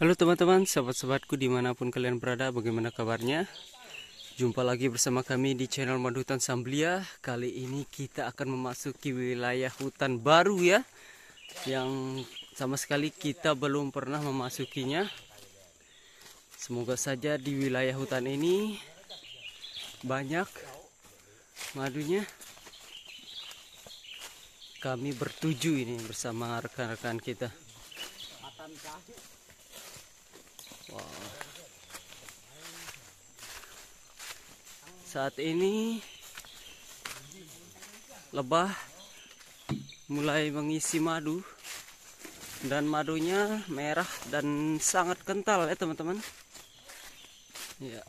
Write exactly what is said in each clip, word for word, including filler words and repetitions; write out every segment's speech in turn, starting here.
Halo teman-teman, sahabat-sahabatku dimanapun kalian berada, bagaimana kabarnya? Jumpa lagi bersama kami di channel Madu Hutan Sambelia. Kali ini kita akan memasuki wilayah hutan baru ya, yang sama sekali kita belum pernah memasukinya. Semoga saja di wilayah hutan ini banyak madunya. Kami bertuju ini bersama rekan-rekan kita. Wow. Saat ini lebah mulai mengisi madu dan madunya merah dan sangat kental ya teman-teman. Ya.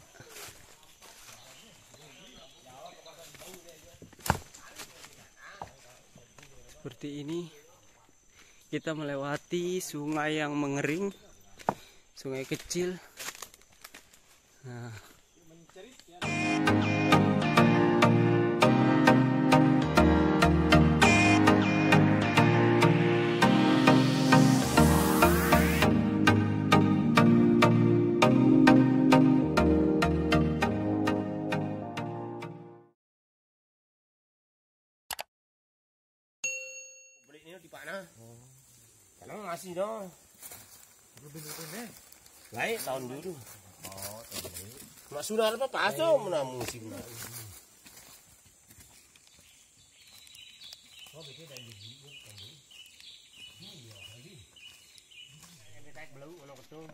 Seperti ini kita melewati sungai yang mengering. Sungai kecil. Nah. Beli ini di mana? Kalau ngasih dong. Bener-bener. Baik, tahun dulu. Oh, tahun dulu. Mas Sunar apa Pak Aso menamu sih, Mas. Oh, betul dari dulu kan dulu. Iya, tadi. Yang dekat belu ono ketul.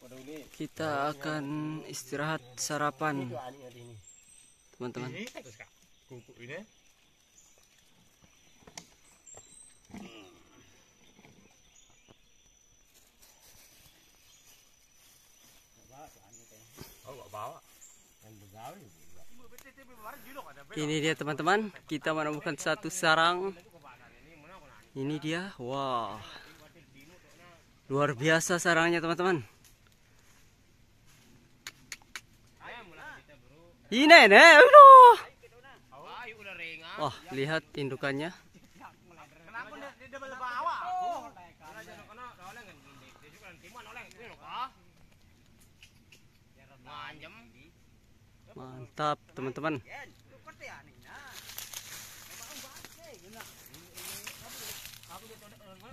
Pada ini kita akan istirahat sarapan. Teman-teman. Ini terus Kak. Kumpul ini. Ini dia teman-teman, kita menemukan satu sarang. Ini dia, wah, luar biasa sarangnya teman-teman. Ini nih, aduh. Wah, lihat indukannya. Mantap teman-teman.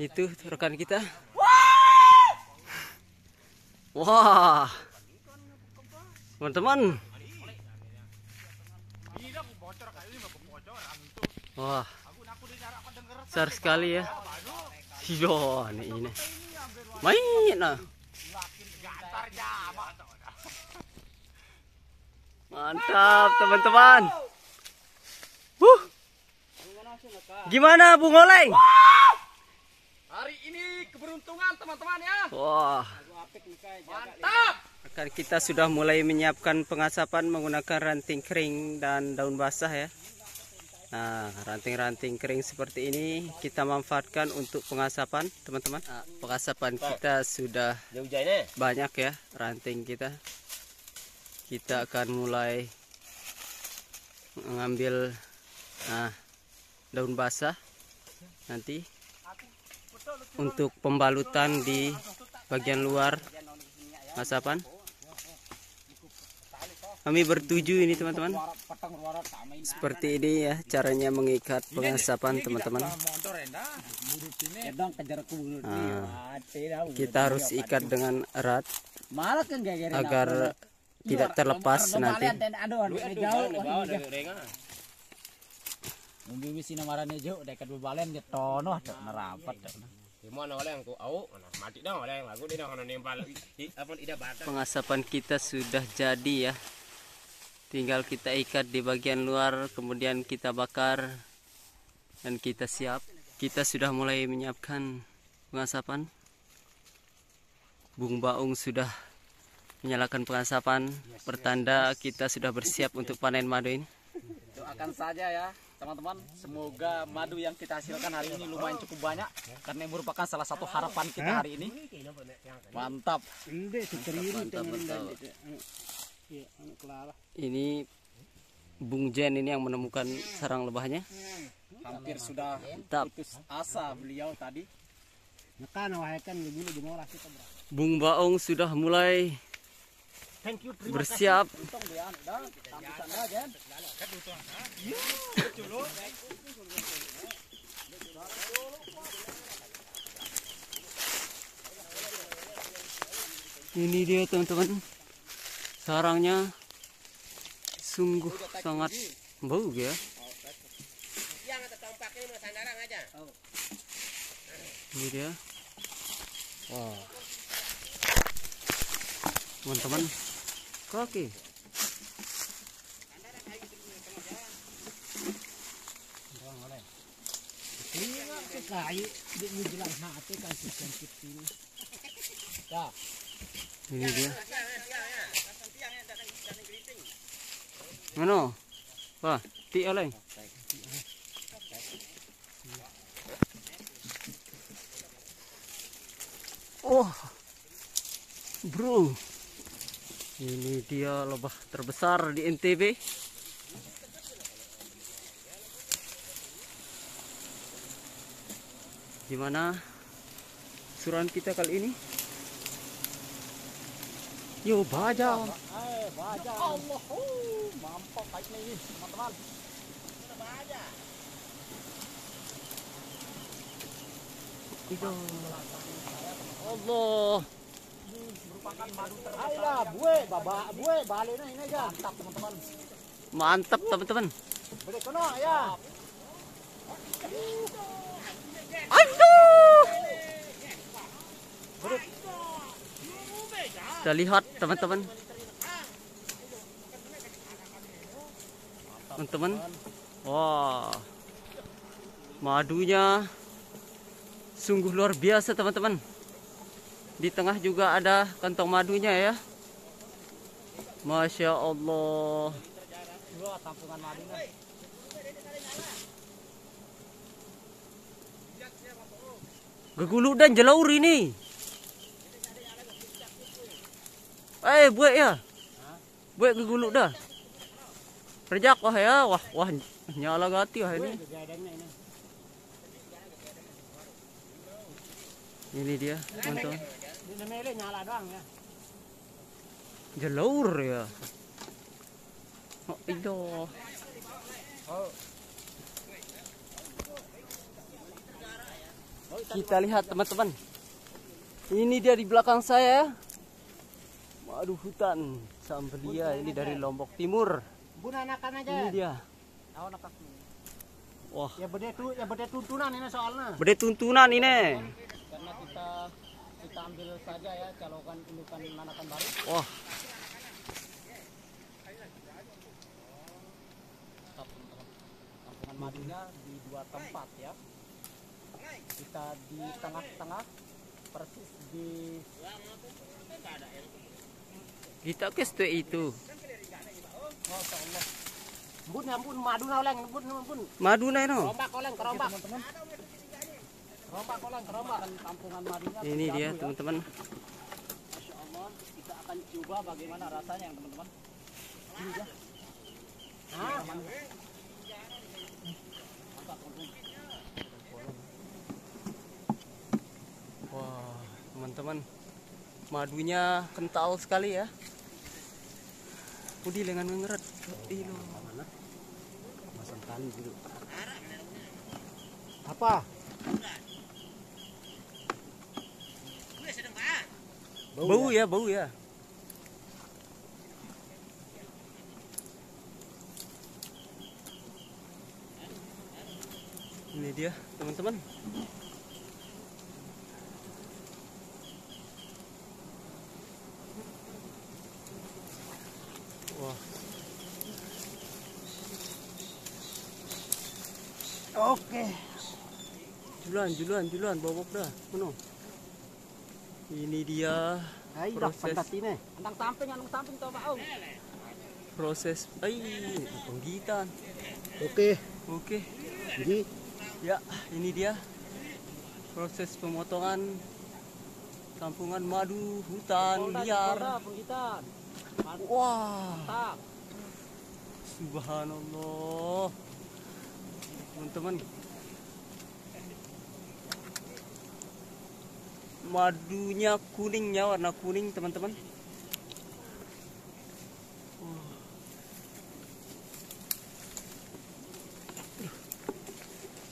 Itu rekan kita. Wah, teman-teman. Wah, besar sekali ya. Yo, ini ini. Main nah. Mantap teman-teman. Huh. Gimana Bung Oleng? Wow. Hari ini keberuntungan teman-teman ya. Wah. Mantap. Rekan kita sudah mulai menyiapkan pengasapan menggunakan ranting kering dan daun basah ya. Nah, ranting-ranting kering seperti ini kita manfaatkan untuk pengasapan teman-teman. Nah, pengasapan kita sudah banyak ya ranting kita. Kita akan mulai mengambil nah, daun basah nanti untuk pembalutan di bagian luar masapan. Kami bertuju ini teman-teman. Seperti ini ya caranya mengikat pengasapan teman-teman. Nah, kita harus ikat dengan erat agar tidak terlepas nanti. Pengasapan kita sudah jadi ya. Tinggal kita ikat di bagian luar, kemudian kita bakar dan kita siap. Kita sudah mulai menyiapkan pengasapan. Bung Baung sudah menyalakan pengasapan, pertanda kita sudah bersiap untuk panen madu ini. Doakan saja ya teman-teman, semoga madu yang kita hasilkan hari ini lumayan cukup banyak, karena merupakan salah satu harapan kita hari ini. Mantap, mantap, mantap. Ini Bung Jen ini yang menemukan sarang lebahnya. Hampir sudah putus asa beliau tadi. Nekan wahai kan dulu di moras kita berapa. Bung Baong sudah mulai bersiap. Ini dia teman-teman, sarangnya sungguh sangat bau ya. Ini dia. Wah, teman-teman, kaki. Ini dia. Mana? Wah, tiak lagi. Oh, bro, ini dia lebah terbesar di N T B. Gimana suran kita kali ini? Yo baja. Eh, baja. Allah, mampu kaitnya ini, teman-teman. Kita baja. Itu. Allah. Ini merupakan madu terbesar. Bue, baba, bue, balena ini aja. Mantap, teman-teman. Mantap, teman-teman. Boleh kono ya. Aduh. Kita lihat teman-teman, teman-teman, wah, madunya sungguh luar biasa teman-teman. Di tengah juga ada kantong madunya ya, masya Allah. Geguluk dan jelaur ini. Eh, buat ya, buat geguluk dah. Rejak wah ya, wah wah nyala gati wah ini. Ini dia, teman-teman. Jelaur ya. Oh itu. Kita lihat teman-teman. Ini dia di belakang saya. Madu Hutan Sambelia ini dari Lombok Timur. Bunanakan aja. Ini dia. Wah. Ya beda tu, ya beda tuntunan ini soalnya. Beda tuntunan ini. Karena kita kita ambil saja ya calokan indukan anakan baru. Wah. Kampungan madunya di dua tempat ya. Kita di tengah-tengah persis di. Kita ke situ itu. Bun, bun, madu oleng, bun, bun. Madu naik no. Kerombak oleng, kerombak. Kerombak oleng, kerombak. Kampungan madunya. Ini dia, teman-teman. Masya Allah, kita akan coba bagaimana rasanya, teman-teman. Ini dia. Ah. Wah, teman-teman, madunya kental sekali ya. Pudi lengan ngeret. Ilo. Masam tali dulu. Apa? Bau, bau ya? Ya, bau ya. Ini dia, teman-teman. Oke, juluan, juluan, juluan, bobok dah, penuh. Ini dia proses. Andang samping, andang samping, coba om. Proses, ay, penggigitan. Oke, oke. Jadi, ya, ini dia proses pemotongan kampungan madu hutan liar. Wah, subhanallah. Teman-teman, madunya kuningnya, warna kuning teman-teman.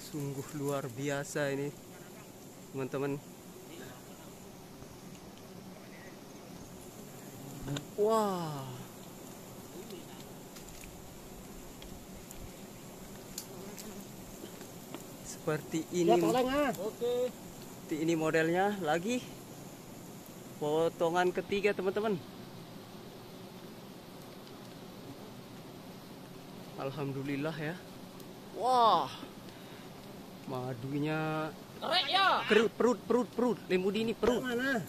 Sungguh luar biasa ini teman-teman. Wah, wow. Seperti ini, seperti ini modelnya lagi. Potongan ketiga teman-teman. Alhamdulillah ya. Wah, madunya kerut, perut, perut, perut. Lemudi ini perut. Mana?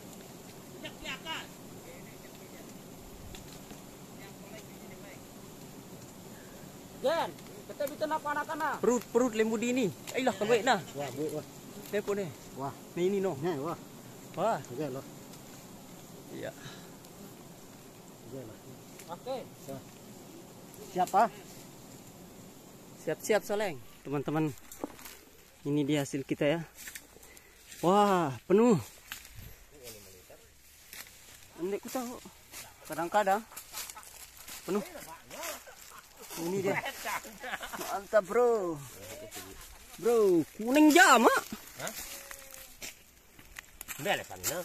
Dan kita bikin anak-anak perut perut lemudi ini, ayolah kamu nak, wah buat wah, lepo nih, wah, ni ini noh, nih wah, wah, oke lah, iya, oke lah, oke, siapa? Siap-siap Soleng, teman-teman, ini dia hasil kita ya, wah penuh, hendak tahu, kadang-kadang penuh. Ini dia. Mantap bro. Bro, kuning jama. Hah? Belesan nah.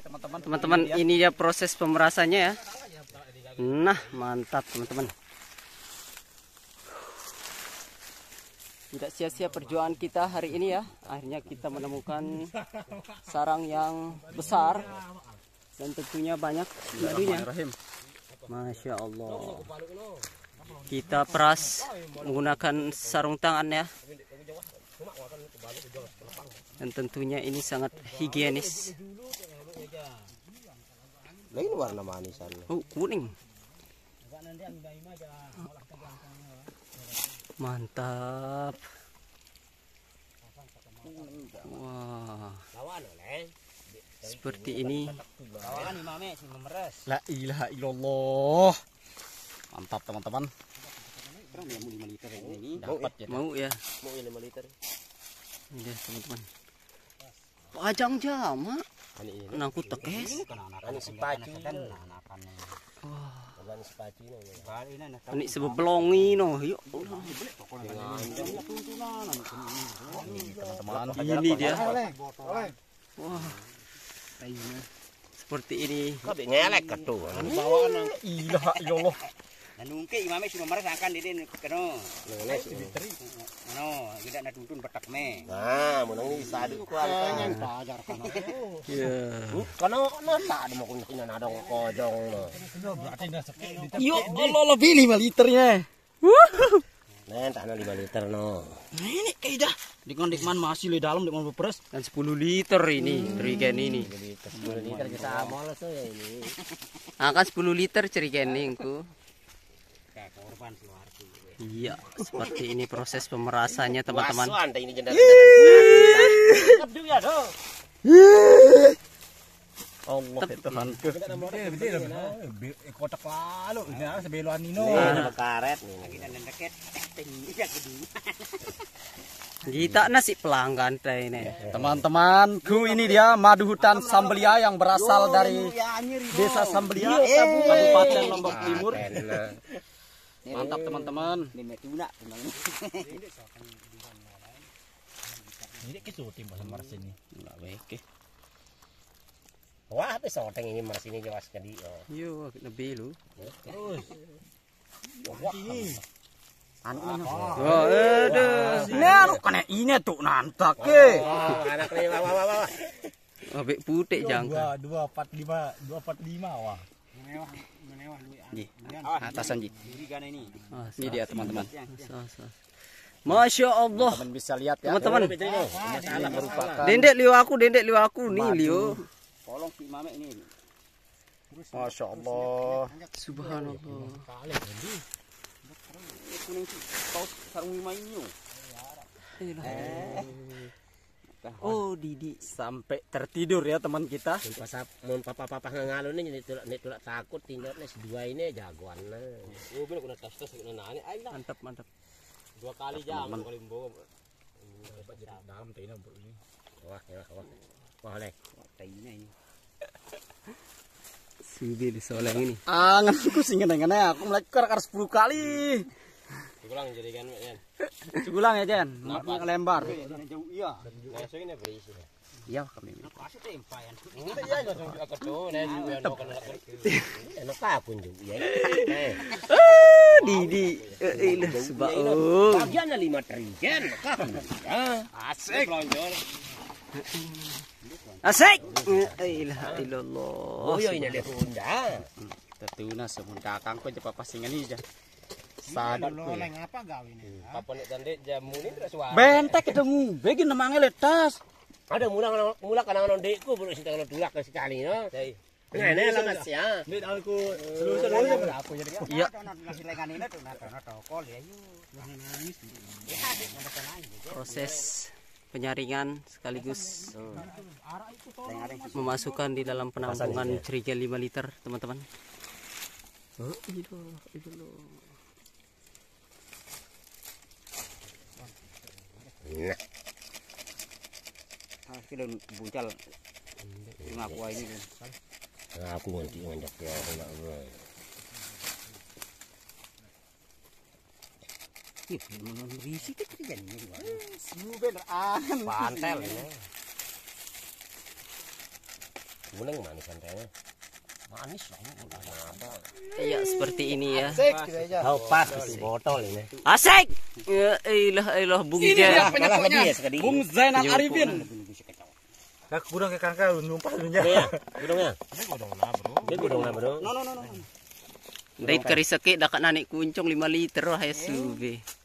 Teman-teman, teman-teman ini dia proses pemerasannya ya. Nah, mantap teman-teman. Tidak sia-sia perjuangan kita hari ini ya. Akhirnya kita menemukan sarang yang besar. Dan tentunya banyak madunya. Masya Allah. Kita peras menggunakan sarung tangan ya. Dan tentunya ini sangat higienis. Lain warna manisan. Oh, kuning. Mantap. Wah. Seperti ini. La ilaha illallah. Mantap teman-teman. Mau ya. Mau lima liter. Ini dia teman-teman. Pajang jama. Nangkut tekes. Ini sepatu. Ini sebeblongi noh. Yuk. Ini dia. Wah. Seperti ini. Ngelek ketu. Ilaha illallah. Nungke imame cuma merasakan diri keno. Lelek dibiteri. No, tidak ada tuntun petak me. Nah, menang ini sadu kualitasnya pajar kana. Iya. Kana kana tak mau kunya nadong kojong lo. Yo, Allah lebih lima liternya. Nen tanah lima liter no. Ini kayak dah. Dikon dikman masih di dalam dikman berperas dan sepuluh liter ini cerigen ini. sepuluh liter kita amol so ya ini. Angkat sepuluh liter cerigen ningku. Kayak korban keluarga. Iya, seperti ini proses pemerasannya teman-teman. Ini jendela. Allah Tuhan. Kotak lalu sebeluan ini. Ada karet lagi dan deket tinggi ya kedua. Kita nasi pelanggan teh ini. Teman-temanku ini dia madu hutan Sambelia yang berasal dari Desa Sambelia, Kabupaten Lombok Timur. Mantap teman-teman. Ini kisut timbasan marsin ini. Oke. Wah, besok teng ini marsin ini jelas jadi. Yo, lebih lu. Terus. Wah. Anu. Oh, aduh. Nah, kena ini tuh nantak ke. Anak ni wah wah wah. Abik putih jangka. dua empat lima, dua empat lima wah. Menewah, menewah duit. Ji. Atasan ji. Ini dia teman-teman. Masya Allah. Teman bisa lihat ya. Teman-teman. Dendek liu aku, dendek liu aku nih liu. Tolong si mame ini. Masya Allah. Subhanallah. Oh Didi sampai tertidur ya teman kita. Mun papa papa ngalone jadi tulak tulak takut tinggalnya dua ini jagoan. Oh bener kena tas tas kena nani. Mantap mantap. Dua kali jam kali mbok. Wah, wah, wah. Wah, lek. Sudah disoleng ini. Ah, nganku sing ngene-ngene aku melekor karo sepuluh kali. Cukulang jadi kan, Jan. Cukulang ya, Jan. Nak lembar. Jauh iya. Masuk ini berisi. Iya, kami. Kasih tempayan. Enggak ya, langsung juga kedon, ya juga ndak kena kena. Enak apa juga ya. Eh. Didi, eh lah sebab oh. Bagiannya lima triliun, Jan. Ah, asik lonjor. Asik. Ilaha illallah. Oh yo ini Honda. Tetunas Honda kangkung cepat pasingan ini aja. Sadar lo leng apa gawe ini? Apa nek tandek jamu ini terus wae. Bentek ketemu begin namanya letas. Ada mulang mulak kanangan ndekku bulu sing tanglo dulak sekali no. Nenek lah Mas ya. Mit aku seluruh-seluruhnya berapa jadi kan? Iya. Nasi lengan ini tuh nada tokol ya yu. Proses penyaringan sekaligus memasukkan di dalam penampungan ceriga lima liter teman-teman. Oh, itu itu loh. Nah. Hasil buncal ngaku ini kan. Aku ngerti ngendek ya enak gue. Ih, menon berisi kecerian ini. Sebenarnya pantel ya. Mulai manis pantelnya. Manis lah apa. Iya, seperti ini ya. Asik gitu aja. Tahu pas di botol ini. Asik. Ya ilah ilah Bung Zain. Bung Zain Arifin. Enggak kurang ke kakak numpah dunia. Iya, gudongnya. Gudongna, Bro. Dia gudongna, Bro. No no no no. Dait keriseke dak nanik kuncung lima liter wah ya sube.